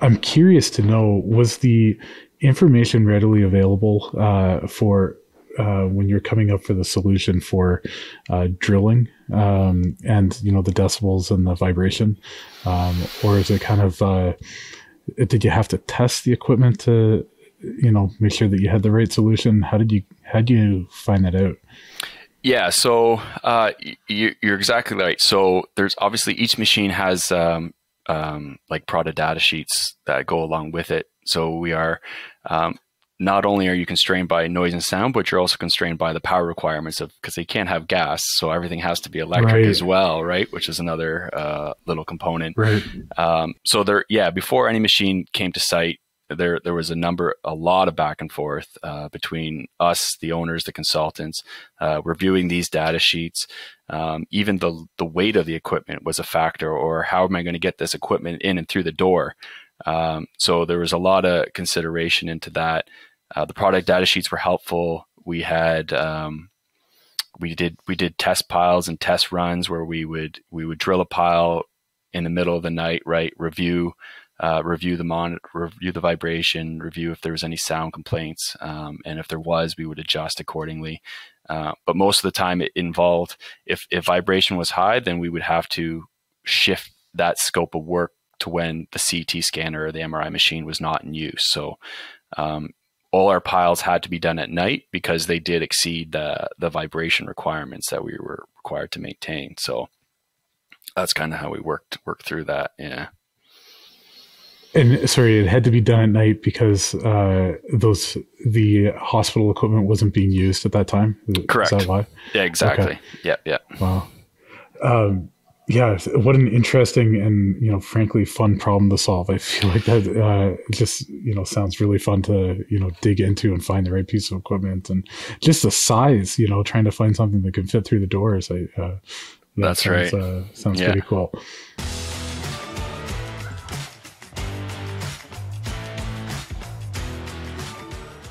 I'm curious to know, was the information readily available for when you're coming up for the solution for drilling and, you know, the decibels and the vibration? Or is it kind of, did you have to test the equipment to, you know, make sure that you had the right solution? How'd you find that out? Yeah, so you're exactly right. So there's obviously each machine has like Prada data sheets that go along with it. So we are, not only are you constrained by noise and sound, but you're also constrained by the power requirements of, because they can't have gas. So everything has to be electric as well. Right. Which is another, little component. Right. So there, yeah, before any machine came to site, there was a lot of back and forth, between us, the owners, the consultants, reviewing these data sheets. Even the weight of the equipment was a factor, or how am I going to get this equipment in and through the door? So there was a lot of consideration into that. The product data sheets were helpful. We had, we did test piles and test runs where we would drill a pile in the middle of the night, right? Review the vibration, review if there was any sound complaints. And if there was, we would adjust accordingly. But most of the time it involved, if vibration was high, then we would have to shift that scope of work to when the CT scanner or the MRI machine was not in use. So all our piles had to be done at night because they did exceed the vibration requirements that we were required to maintain. So that's kind of how we worked through that. Yeah. And sorry, it had to be done at night because the hospital equipment wasn't being used at that time. Correct. Is that why? Yeah, exactly. Okay. Yeah. Yeah. Wow. Yeah, what an interesting and, you know, frankly, fun problem to solve. I feel like that just, you know, sounds really fun to, you know, dig into and find the right piece of equipment, and just the size, you know, trying to find something that can fit through the doors. That's right. Sounds pretty cool.